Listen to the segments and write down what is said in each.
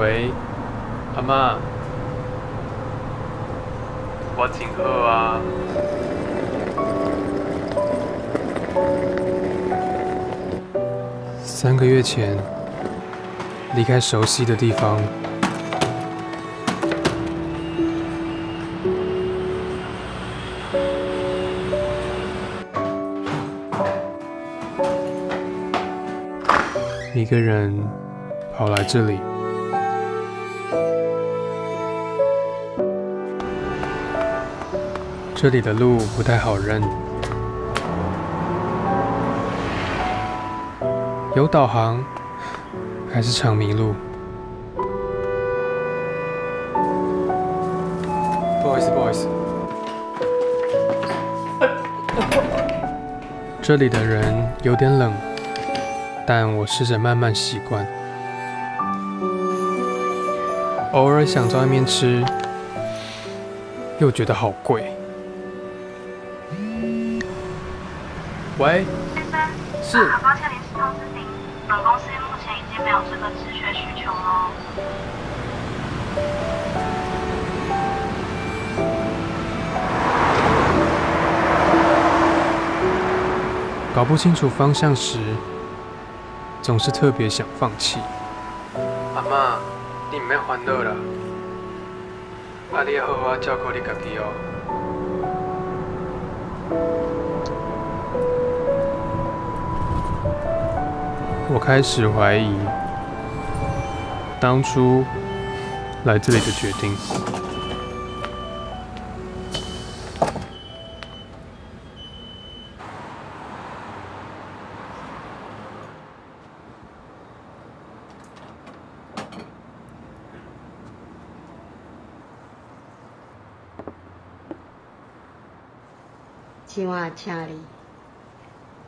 喂，阿嬷，我真好啊。3个月前，离开熟悉的地方，一个人跑来这里。 这里的路不太好认，有导航还是常迷路。不好意思。这里的人有点冷，但我试着慢慢习惯。偶尔想在外面吃，又觉得好贵。 喂，先生，是。抱歉临时通知您，本公司目前已经没有这个职缺需求喽。搞不清楚方向时，总是特别想放弃。阿嬷，你唔要烦恼啦，阿你要好好照顾你家己哦。 我开始怀疑当初来这里的决定。今晚请你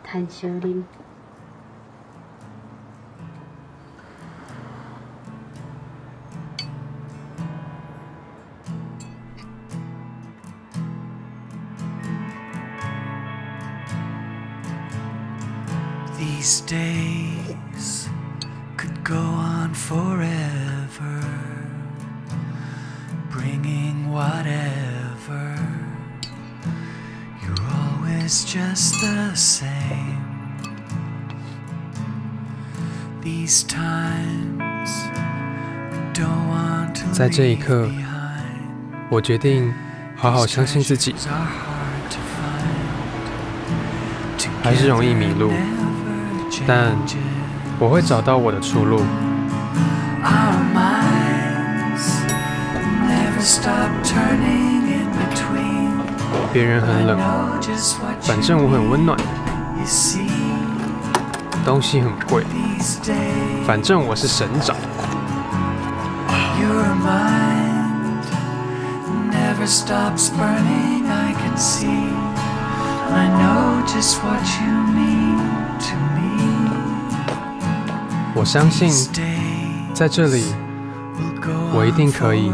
谈小林。 These days could go on forever, bringing whatever. You're always just the same. These times we don't want to leave behind. 在这一刻，我决定好好相信自己，还是容易迷路。 但我会找到我的出路。别人很冷，反正我很温暖。东西很贵，反正我是省长。我相信，在这里，我一定可以。